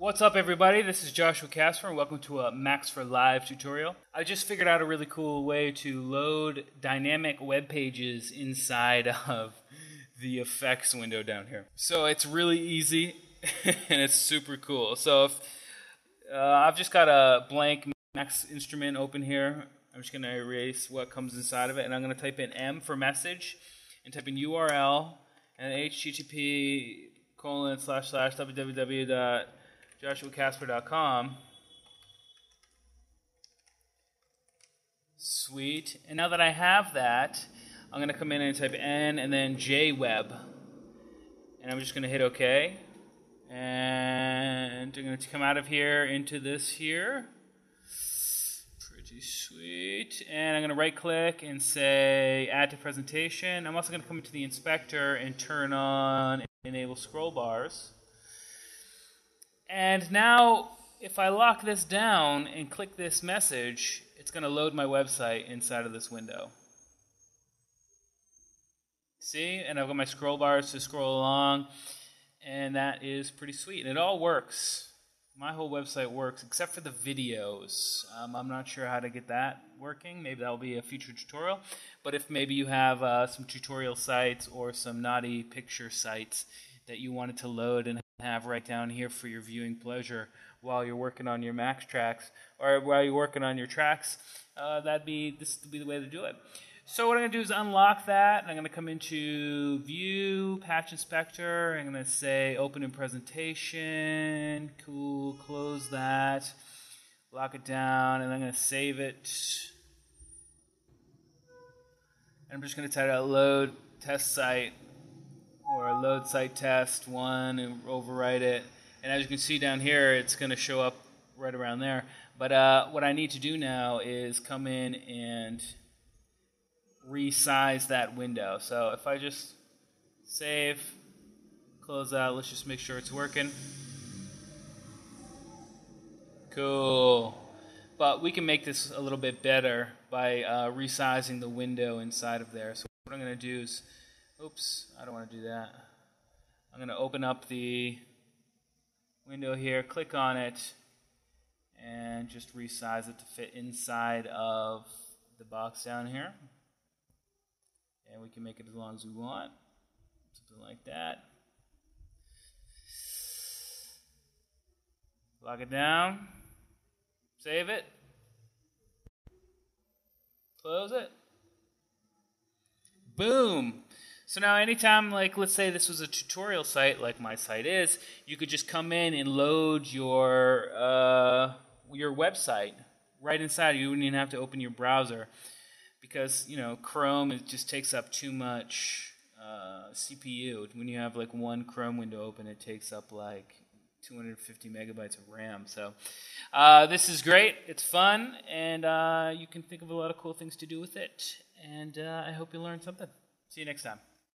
What's up, everybody? This is Joshua Casper, and welcome to a Max for Live tutorial. I just figured out a really cool way to load dynamic web pages inside of the effects window down here. So it's really easy, and it's super cool. So if, I've just got a blank Max instrument open here. I'm just going to erase what comes inside of it, and I'm going to type in M for message, and type in URL, and http://www.JoshuaCasper.com. Sweet. And now that I have that, I'm going to come in and type N and then jweb. And I'm just going to hit OK. And I'm going to come out of here into this here. Pretty sweet. And I'm going to right click and say Add to Presentation. I'm also going to come into the inspector and turn on and enable scroll bars. And now, if I lock this down and click this message, it's going to load my website inside of this window. See? And I've got my scroll bars to scroll along, and that is pretty sweet. And it all works. My whole website works, except for the videos. I'm not sure how to get that working. Maybe that will be a future tutorial. But if maybe you have some tutorial sites or some naughty picture sites that you wanted to load and have right down here for your viewing pleasure while you're working on your Max tracks or while you're working on your tracks, this would be the way to do it. So what I'm going to do is unlock that, and I'm going to come into View, Patch Inspector. I'm going to say Open in Presentation. Cool. Close that. Lock it down, and I'm going to save it. And I'm just going to title Load Test Site, or load site test 1, and overwrite it. And as you can see down here, it's going to show up right around there. But what I need to do now is come in and resize that window. So if I just save, close out, let's just make sure it's working. Cool. But we can make this a little bit better by resizing the window inside of there. So what I'm going to do is, oops, I don't want to do that. I'm going to open up the window here, click on it, and just resize it to fit inside of the box down here. And we can make it as long as we want, something like that. Lock it down, save it, close it. Boom! So now anytime, like let's say this was a tutorial site like my site is, you could just come in and load your website right inside. You wouldn't even have to open your browser because, you know, Chrome, it just takes up too much CPU. When you have like one Chrome window open, it takes up like 250 megabytes of RAM. So this is great. It's fun, and you can think of a lot of cool things to do with it. And I hope you learned something. See you next time.